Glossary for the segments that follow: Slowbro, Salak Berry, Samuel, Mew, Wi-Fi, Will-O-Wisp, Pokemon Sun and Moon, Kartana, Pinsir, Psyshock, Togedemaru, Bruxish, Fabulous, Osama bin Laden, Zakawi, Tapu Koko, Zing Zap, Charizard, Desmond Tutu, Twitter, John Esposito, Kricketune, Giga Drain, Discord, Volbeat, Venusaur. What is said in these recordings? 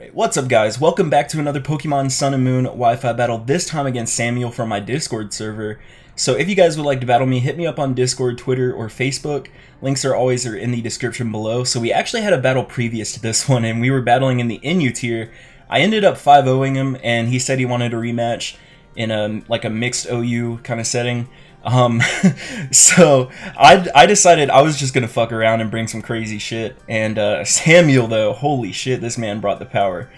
Alright, what's up guys? Welcome back to another Pokemon Sun and Moon Wi-Fi battle, this time against Samuel from my Discord server. So if you guys would like to battle me, hit me up on Discord, Twitter, or Facebook. Links are always in the description below. So we actually had a battle previous to this one, and we were battling in the NU tier. I ended up 5-0ing him, and he said he wanted a rematch in a mixed OU kind of setting. So I decided I was just gonna fuck around and bring some crazy shit, and Samuel, though, holy shit, this man brought the power.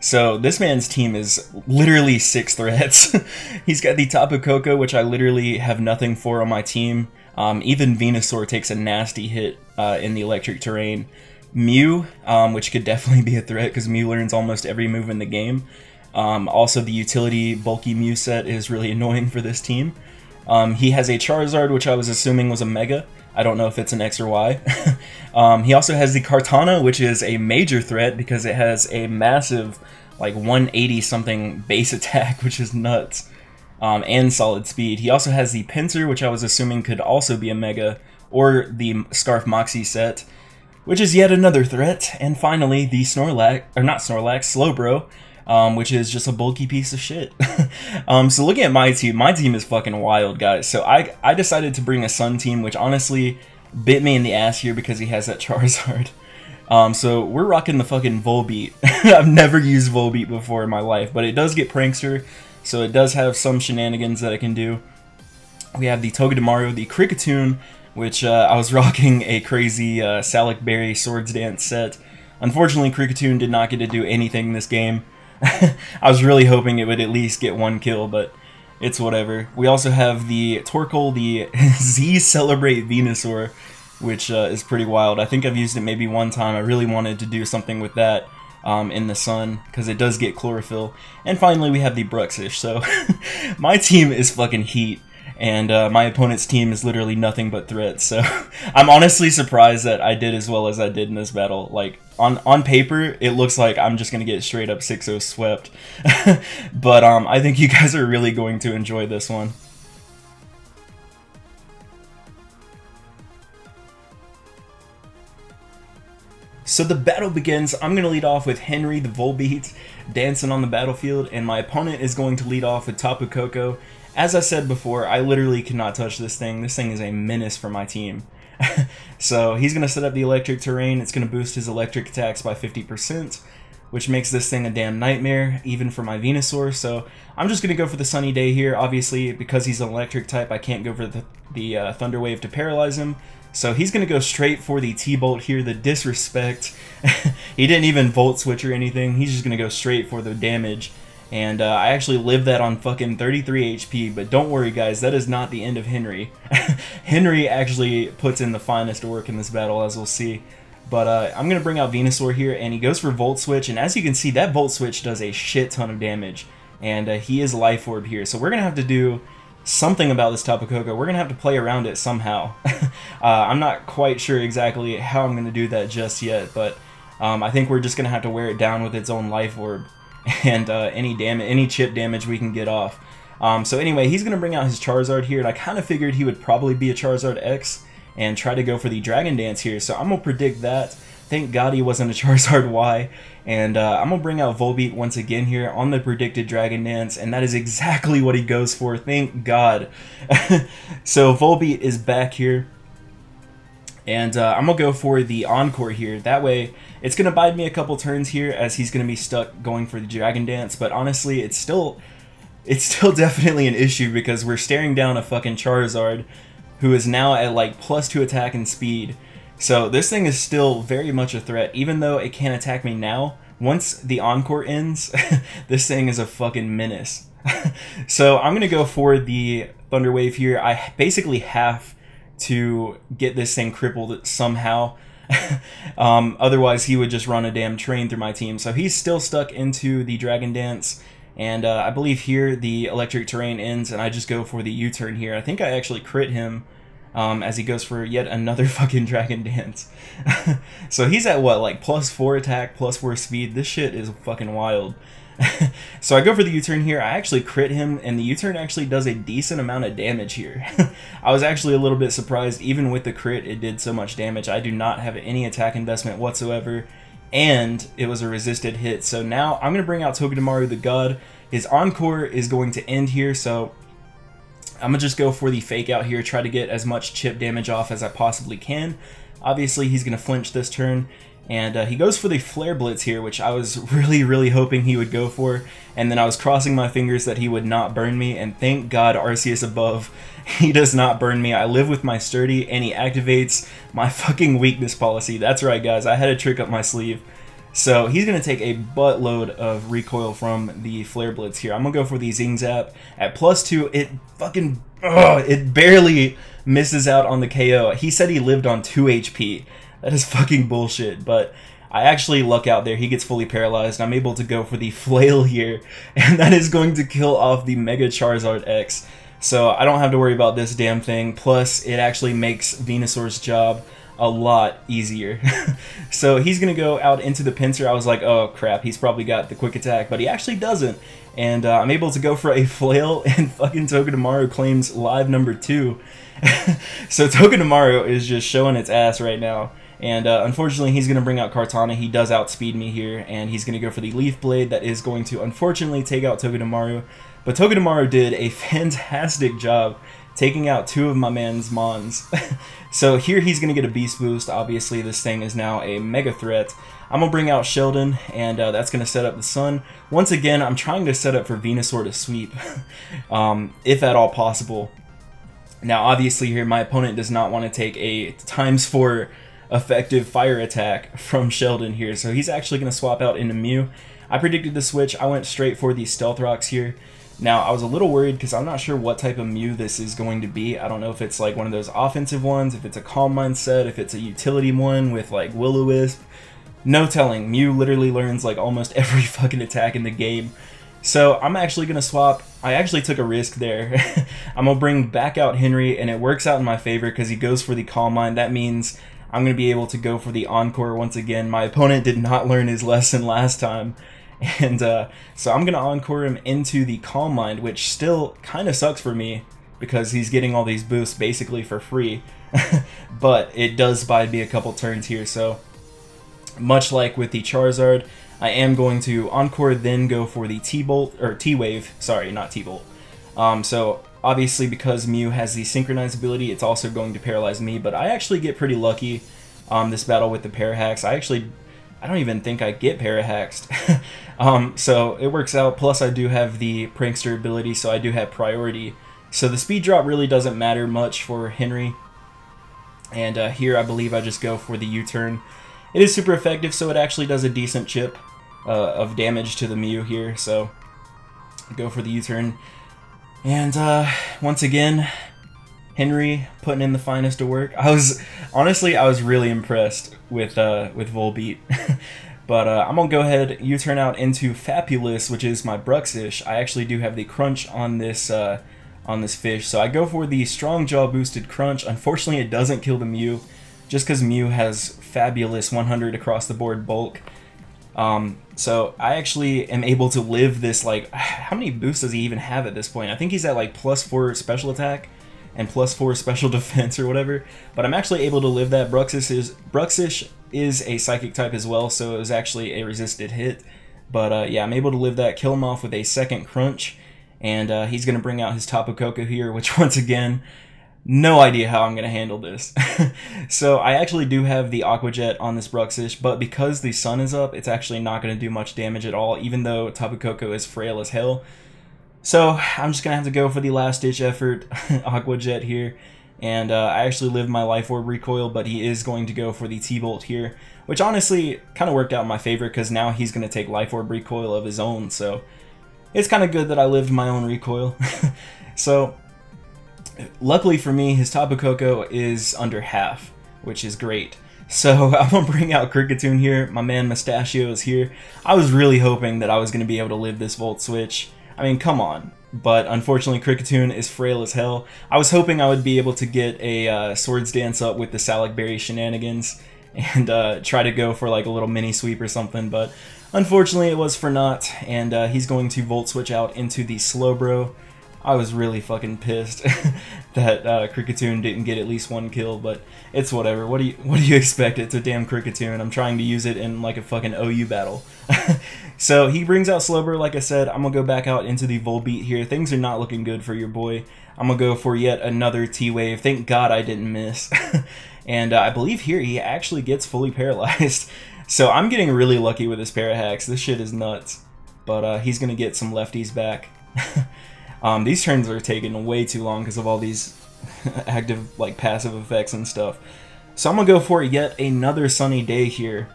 So this man's team is literally 6 threats. He's got the Tapu Koko, which I literally have nothing for on my team. Even Venusaur takes a nasty hit in the electric terrain. Mew, which could definitely be a threat because Mew learns almost every move in the game. Also the utility bulky Mew set is really annoying for this team. He has a Charizard, which I was assuming was a Mega. I don't know if it's an X or Y. He also has the Kartana, which is a major threat because it has a massive, like, 180-something base attack, which is nuts, and solid speed. He also has the Pinsir, which I was assuming could also be a Mega, or the Scarf Moxie set, which is yet another threat. And finally, the Slowbro. Which is just a bulky piece of shit. So looking at my team is fucking wild, guys. So I decided to bring a Sun team, which honestly bit me in the ass here because he has that Charizard. So we're rocking the fucking Volbeat. I've never used Volbeat before in my life, but it does get Prankster, so it does have some shenanigans that it can do. We have the Togedemaru, the Kricketune, which I was rocking a crazy Salak Berry Swords Dance set. Unfortunately, Kricketune did not get to do anything in this game. I was really hoping it would at least get one kill, but it's whatever. We also have the Torkoal, the Z Celebrate Venusaur, which is pretty wild. I think I've used it maybe one time. I really wanted to do something with that in the sun, because it does get chlorophyll. And finally, we have the Bruxish. So my team is fucking heat, and my opponent's team is literally nothing but threats. So I'm honestly surprised that I did as well as I did in this battle. Like, on paper, it looks like I'm just going to get straight up 6-0 swept. But I think you guys are really going to enjoy this one. So the battle begins. I'm going to lead off with Henry the Volbeat dancing on the battlefield, and my opponent is going to lead off with Tapu Koko. As I said before, I literally cannot touch this thing. This thing is a menace for my team. So he's going to set up the electric terrain. It's going to boost his electric attacks by 50%, which makes this thing a damn nightmare, even for my Venusaur. So I'm just going to go for the sunny day here. Obviously, because he's an electric type, I can't go for the thunder wave to paralyze him. So he's going to go straight for the T-Bolt here, the disrespect. He didn't even volt switch or anything. He's just going to go straight for the damage. And I actually lived that on fucking 33 HP, but don't worry guys, that is not the end of Henry. Henry actually puts in the finest work in this battle, as we'll see. But I'm going to bring out Venusaur here, and he goes for Volt Switch, and as you can see, that Volt Switch does a shit ton of damage. And he is Life Orb here, so we're going to have to do something about this Tapu Koko. We're going to have to play around it somehow. I'm not quite sure exactly how I'm going to do that just yet, but I think we're just going to have to wear it down with its own Life Orb. And any chip damage we can get off. So anyway, he's going to bring out his Charizard here, and I kind of figured he would probably be a Charizard X and try to go for the Dragon Dance here, so I'm going to predict that. Thank God he wasn't a Charizard Y, and I'm going to bring out Volbeat once again here on the predicted Dragon Dance, and that is exactly what he goes for, thank God. So Volbeat is back here. And I'm going to go for the Encore here. That way, it's going to bide me a couple turns here as he's going to be stuck going for the Dragon Dance. But honestly, it's still definitely an issue because we're staring down a fucking Charizard who is now at like +2 attack and speed. So this thing is still very much a threat, even though it can't attack me now. Once the Encore ends, this thing is a fucking menace. So I'm going to go for the Thunder Wave here. I basically have to get this thing crippled somehow. Otherwise he would just run a damn train through my team. So he's still stuck into the Dragon Dance, and I believe here the electric terrain ends, and I just go for the U-turn here. I think I actually crit him as he goes for yet another fucking Dragon Dance. So he's at what, like +4 attack, +4 speed? This shit is fucking wild. So I go for the U-turn here, I actually crit him, and the U-turn actually does a decent amount of damage here. I was actually a little bit surprised, even with the crit, it did so much damage. I do not have any attack investment whatsoever, and it was a resisted hit. So now I'm going to bring out Togedemaru the God. His Encore is going to end here, so I'm going to just go for the fake out here, try to get as much chip damage off as I possibly can. Obviously, he's going to flinch this turn, and he goes for the Flare Blitz here, which I was really hoping he would go for, and then I was crossing my fingers that he would not burn me, and thank God Arceus above, he does not burn me. I live with my Sturdy, and he activates my fucking weakness policy. That's right, guys, I had a trick up my sleeve. So he's going to take a buttload of recoil from the Flare Blitz here. I'm going to go for the Zing Zap. At +2, it fucking... ugh, it barely misses out on the KO. He said he lived on 2 HP. That is fucking bullshit, but I actually luck out there. He gets fully paralyzed. I'm able to go for the Flail here, and that is going to kill off the Mega Charizard X. So I don't have to worry about this damn thing. Plus, it actually makes Venusaur's job a lot easier. So he's gonna go out into the Pinsir. I was like, oh crap, he's probably got the quick attack, but he actually doesn't, and I'm able to go for a Flail, and fucking Togedemaru claims live number 2. So Togedemaru is just showing its ass right now, and unfortunately he's gonna bring out Kartana. He does outspeed me here, and he's gonna go for the Leaf Blade. That is going to unfortunately take out Togedemaru, but Togedemaru did a fantastic job taking out 2 of my man's mons. So here he's going to get a beast boost. Obviously, this thing is now a mega threat. I'm going to bring out Sheldon, and that's going to set up the sun. Once again, I'm trying to set up for Venusaur to sweep, if at all possible. Now, obviously here, my opponent does not want to take a ×4 effective fire attack from Sheldon here. So he's actually going to swap out into Mew. I predicted the switch. I went straight for the Stealth Rocks here. Now, I was a little worried because I'm not sure what type of Mew this is going to be. I don't know if it's like one of those offensive ones, if it's a Calm Mindset, if it's a utility one with like Will-O-Wisp. No telling. Mew literally learns like almost every fucking attack in the game. So I'm actually going to swap. I actually took a risk there. I'm going to bring back out Henry, and it works out in my favor because he goes for the Calm Mind. That means I'm going to be able to go for the Encore once again. My opponent did not learn his lesson last time. And so I'm going to Encore him into the Calm Mind, which still kind of sucks for me because he's getting all these boosts basically for free. But it does buy me a couple turns here, so much like with the Charizard, I am going to Encore, then go for the T-Bolt, or T-Wave, sorry, not T-Bolt. So obviously because Mew has the Synchronize ability, it's also going to paralyze me, but I actually get pretty lucky this battle with the Parahax. I don't even think I get Parahaxed. So it works out, plus I do have the Prankster ability, so I do have priority. So the speed drop really doesn't matter much for Henry. And here I believe I just go for the U-turn. It is super effective, so it actually does a decent chip of damage to the Mew here, so I go for the U-turn. And once again, Henry putting in the finest of work. I was really impressed with Volbeat. But I'm gonna go ahead, U-turn out into Fabulous, which is my Bruxish. I actually do have the crunch on this fish, so I go for the strong jaw boosted crunch. Unfortunately, it doesn't kill the Mew, just because Mew has Fabulous 100 across the board bulk. So I actually am able to live this. Like, how many boosts does he even have at this point? I think he's at like +4 special attack and +4 special defense or whatever, but I'm actually able to live that. Bruxish is a psychic type as well, so it was actually a resisted hit, but yeah, I'm able to live that, kill him off with a second crunch, and he's going to bring out his Tapu Koko here, which once again, no idea how I'm going to handle this. So I actually do have the Aqua Jet on this Bruxish, but because the sun is up, it's actually not going to do much damage at all, even though Tapu Koko is frail as hell. So I'm just going to have to go for the last-ditch effort, Aqua Jet here, and I actually live my Life Orb recoil, but he is going to go for the T-Bolt here, which honestly kind of worked out in my favor because now he's going to take Life Orb recoil of his own, so it's kind of good that I lived my own recoil. So luckily for me, his Tapu Koko is under half, which is great. So I'm going to bring out Kricketune here. My man Mustachio is here. I was really hoping that I was going to be able to live this Volt Switch. I mean, come on. But unfortunately, Kricketune is frail as hell. I was hoping I would be able to get a Swords Dance up with the Salicberry shenanigans and try to go for like a little mini sweep or something, but unfortunately it was for naught, and he's going to Volt Switch out into the Slowbro. I was really fucking pissed that Kricketune didn't get at least one kill, but it's whatever. What do you expect? It's a damn Kricketune. I'm trying to use it in like a fucking OU battle. So he brings out Slowbro, like I said. I'm gonna go back out into the Volbeat here. Things are not looking good for your boy. I'm gonna go for yet another T-Wave. Thank God I didn't miss. And I believe here he actually gets fully paralyzed. So I'm getting really lucky with his para hacks. This shit is nuts. But he's gonna get some lefties back. These turns are taking way too long because of all these active, like, passive effects and stuff. So I'm going to go for yet another sunny day here.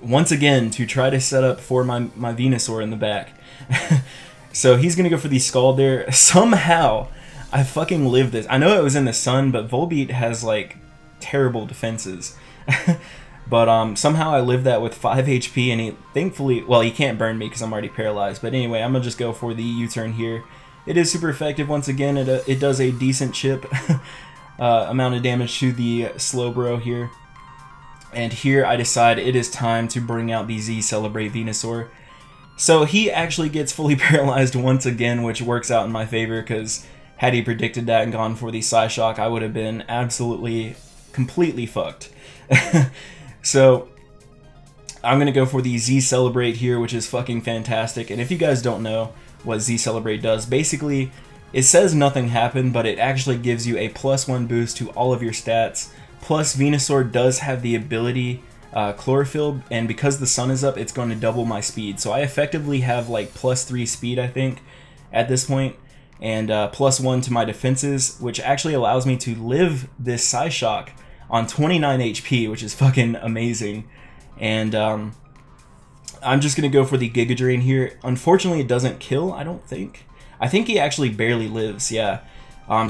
Once again, to try to set up for my Venusaur in the back. So he's going to go for the Scald there. Somehow, I fucking lived this. I know it was in the sun, but Volbeat has, like, terrible defenses. But somehow I lived that with 5 HP, and he thankfully, well, he can't burn me because I'm already paralyzed. But anyway, I'm going to just go for the U-turn here. It is super effective. Once again, it does a decent chip amount of damage to the Slowbro here. And here I decide it is time to bring out the Z Celebrate Venusaur. So he actually gets fully paralyzed once again, which works out in my favor because had he predicted that and gone for the Psyshock, I would have been absolutely, completely fucked. So, I'm going to go for the Z Celebrate here, which is fucking fantastic. And if you guys don't know what Z Celebrate does, basically, it says nothing happened, but it actually gives you a +1 boost to all of your stats. Plus, Venusaur does have the ability Chlorophyll, and because the sun is up, it's going to double my speed. So I effectively have like +3 speed, I think, at this point, and +1 to my defenses, which actually allows me to live this Psyshock on 29 HP, which is fucking amazing. And I'm just gonna go for the Giga Drain here. Unfortunately, it doesn't kill, I don't think. I think he actually barely lives, yeah.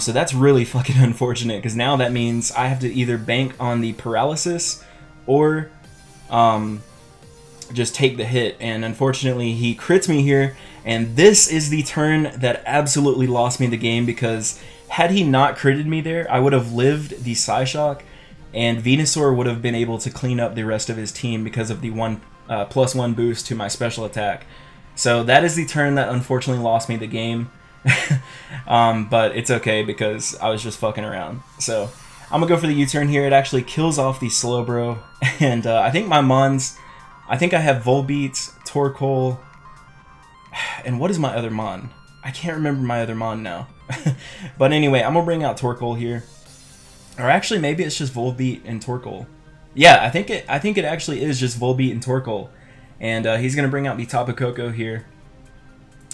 So that's really fucking unfortunate, because now that means I have to either bank on the paralysis or just take the hit. And unfortunately, he crits me here, and this is the turn that absolutely lost me the game, because had he not critted me there, I would have lived the Psyshock, and Venusaur would have been able to clean up the rest of his team because of the +1 boost to my special attack. So that is the turn that unfortunately lost me the game. But it's okay because I was just fucking around. So I'm gonna go for the U-turn here. It actually kills off the Slowbro, and I think my Mons, I think I have Volbeat, Torkoal, and what is my other Mon? I can't remember my other Mon now. But anyway, I'm gonna bring out Torkoal here. Or actually, maybe it's just Volbeat and Torkoal. Yeah, I think it actually is just Volbeat and Torkoal. And he's going to bring out the Tapu Koko here.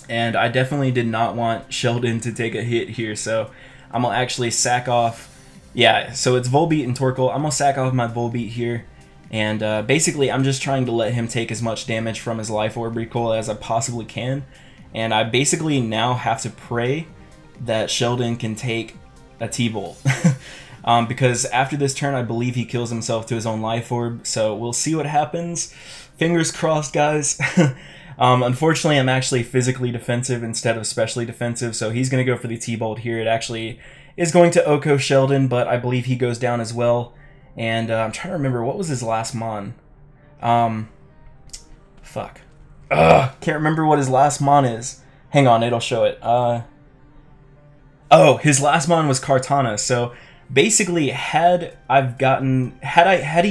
And I definitely did not want Sheldon to take a hit here, so I'm going to actually sack off. Yeah, so it's Volbeat and Torkoal. I'm going to sack off my Volbeat here. And basically, I'm just trying to let him take as much damage from his Life Orb recoil as I possibly can. And I basically now have to pray that Sheldon can take a T-Bolt. Because after this turn, I believe he kills himself to his own Life Orb, so we'll see what happens. Fingers crossed, guys. Unfortunately, I'm actually physically defensive instead of specially defensive, so he's going to go for the T-Bolt here. It actually is going to Oko Sheldon, but I believe he goes down as well. And I'm trying to remember, what was his last Mon? Fuck. Ugh, can't remember what his last Mon is. Hang on, it'll show it. Oh, his last Mon was Kartana, so basically, had he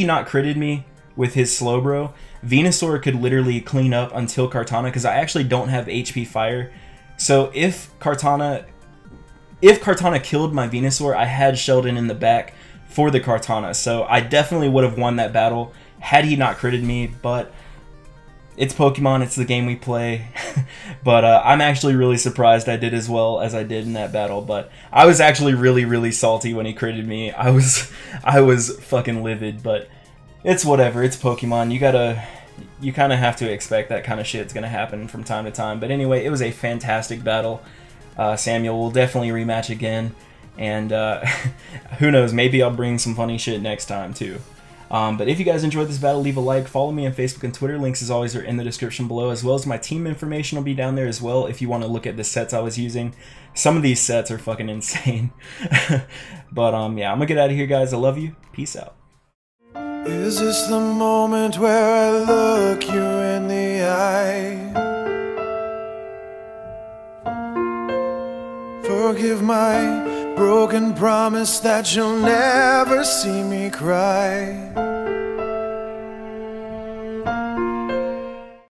not critted me with his Slowbro, Venusaur could literally clean up until Kartana, because I actually don't have HP Fire. So if Kartana killed my Venusaur, I had Sheldon in the back for the Kartana. So I definitely would have won that battle had he not critted me. But it's Pokemon, it's the game we play. But I'm actually really surprised I did as well as I did in that battle. But I was actually really, really salty when he critted me. I was fucking livid. But it's whatever. It's Pokemon. You kind of have to expect that kind of shit's gonna happen from time to time. But anyway, it was a fantastic battle. Samuel will definitely rematch again, and who knows? Maybe I'll bring some funny shit next time too. But if you guys enjoyed this battle, leave a like, follow me on Facebook and Twitter. Links, as always, are in the description below, as well as my team information will be down there as well if you want to look at the sets I was using. Some of these sets are fucking insane. But yeah, I'm gonna get out of here, guys. I love you. Peace out. Is this the moment where I look you in the eye? forgive my broken promise that you'll never see me cry.